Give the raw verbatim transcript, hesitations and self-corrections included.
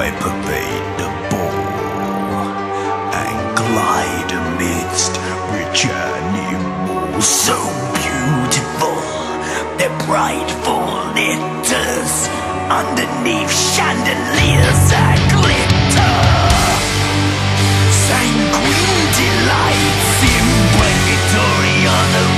I pervade the bowl and glide amidst rich animals so beautiful, their prideful litters underneath chandeliers that glitter. Sanguine delights in purgatory on the